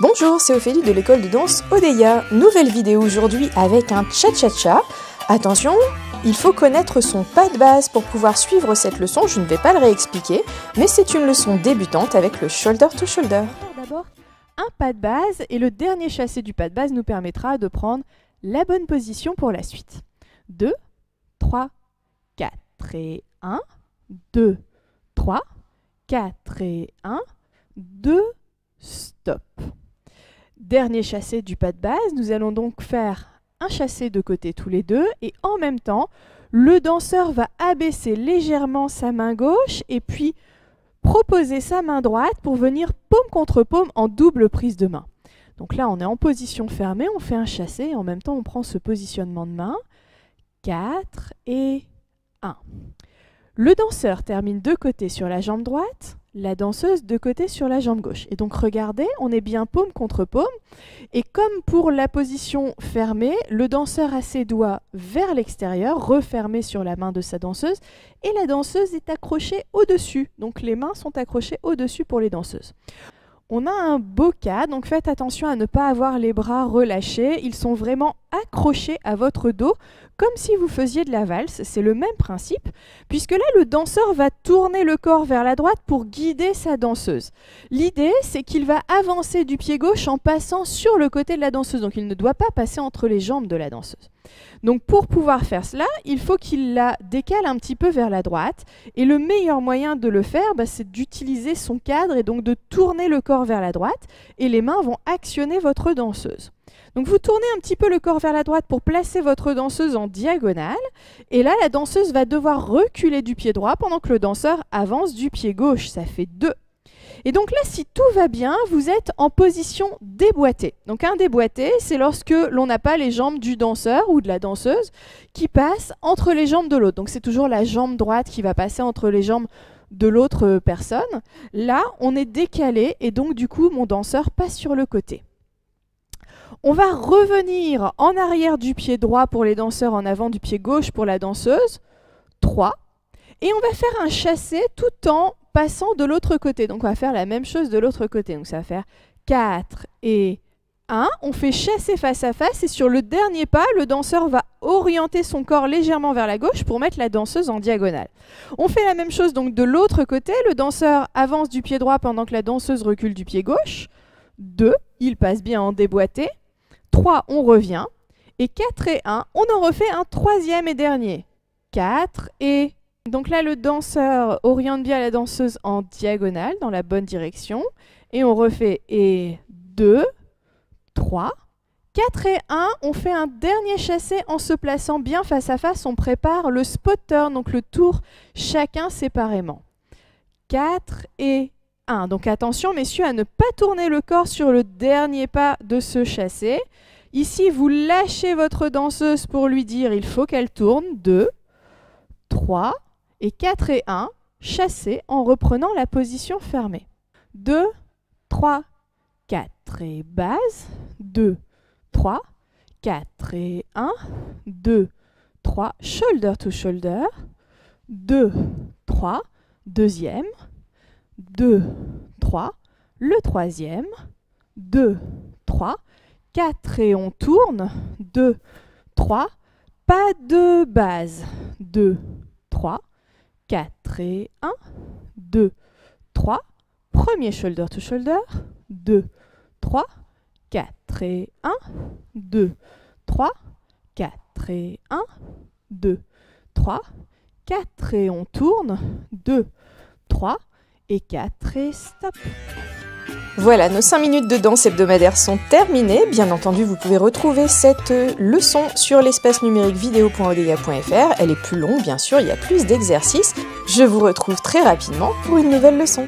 Bonjour, c'est Ophélie de l'école de danse Odeya. Nouvelle vidéo aujourd'hui avec un cha cha cha. Attention, il faut connaître son pas de base pour pouvoir suivre cette leçon. Je ne vais pas le réexpliquer, mais c'est une leçon débutante avec le shoulder to shoulder. D'abord, un pas de base et le dernier chassé du pas de base nous permettra de prendre la bonne position pour la suite. 2, 3, 4 et 1, 2, 3, 4 et 1, 2, stop. Dernier chassé du pas de base, nous allons donc faire un chassé de côté tous les deux et en même temps, le danseur va abaisser légèrement sa main gauche et puis proposer sa main droite pour venir paume contre paume en double prise de main. Donc là, on est en position fermée, on fait un chassé et en même temps, on prend ce positionnement de main. 4 et 1. Le danseur termine de côté sur la jambe droite. La danseuse de côté sur la jambe gauche. Et donc regardez, on est bien paume contre paume. Et comme pour la position fermée, le danseur a ses doigts vers l'extérieur, refermés sur la main de sa danseuse, et la danseuse est accrochée au-dessus. Donc les mains sont accrochées au-dessus pour les danseuses. On a un bokeh, donc faites attention à ne pas avoir les bras relâchés. Ils sont vraiment accrochés à votre dos, comme si vous faisiez de la valse. C'est le même principe, puisque là, le danseur va tourner le corps vers la droite pour guider sa danseuse. L'idée, c'est qu'il va avancer du pied gauche en passant sur le côté de la danseuse. Donc, il ne doit pas passer entre les jambes de la danseuse. Donc, pour pouvoir faire cela, il faut qu'il la décale un petit peu vers la droite. Et le meilleur moyen de le faire, c'est d'utiliser son cadre et donc de tourner le corps vers la droite et les mains vont actionner votre danseuse. Donc vous tournez un petit peu le corps vers la droite pour placer votre danseuse en diagonale et là la danseuse va devoir reculer du pied droit pendant que le danseur avance du pied gauche, ça fait 2. Et donc là, si tout va bien, vous êtes en position déboîtée. Donc un déboîté, c'est lorsque l'on n'a pas les jambes du danseur ou de la danseuse qui passent entre les jambes de l'autre. Donc c'est toujours la jambe droite qui va passer entre les jambes de l'autre personne. Là, on est décalé et donc du coup, mon danseur passe sur le côté. On va revenir en arrière du pied droit pour les danseurs, en avant du pied gauche pour la danseuse. 3. Et on va faire un chassé tout en passant de l'autre côté. Donc, on va faire la même chose de l'autre côté. Donc, ça va faire 4 et 1. On fait chasser face à face et sur le dernier pas, le danseur va orienter son corps légèrement vers la gauche pour mettre la danseuse en diagonale. On fait la même chose donc de l'autre côté. Le danseur avance du pied droit pendant que la danseuse recule du pied gauche. 2, il passe bien en déboîté. 3, on revient. Et 4 et 1, on en refait un troisième et dernier. 4 et... Donc là, le danseur oriente bien la danseuse en diagonale, dans la bonne direction. Et on refait et 2, 3... 4 et 1, on fait un dernier chassé en se plaçant bien face à face. On prépare le spot turn, donc le tour chacun séparément. 4 et 1. Donc attention messieurs à ne pas tourner le corps sur le dernier pas de ce chassé. Ici, vous lâchez votre danseuse pour lui dire il faut qu'elle tourne. 2, 3 et 4 et 1, chassé en reprenant la position fermée. 2, 3, 4 et base. 2, 3, 4 et 1, 2, 3, shoulder to shoulder, 2, 3, deuxième, 2, 3, le troisième, 2, 3, 4 et on tourne, 2, 3, pas de base, 2, 3, 4 et 1, 2, 3, premier shoulder to shoulder, 2, 3, 4 et 1, 2, 3, 4 et 1, 2, 3, 4 et on tourne, 2, 3 et 4 et stop. Voilà, nos 5 minutes de danse hebdomadaire sont terminées. Bien entendu, vous pouvez retrouver cette leçon sur l'espace numérique video.odeya.fr. Elle est plus longue, bien sûr, il y a plus d'exercices. Je vous retrouve très rapidement pour une nouvelle leçon.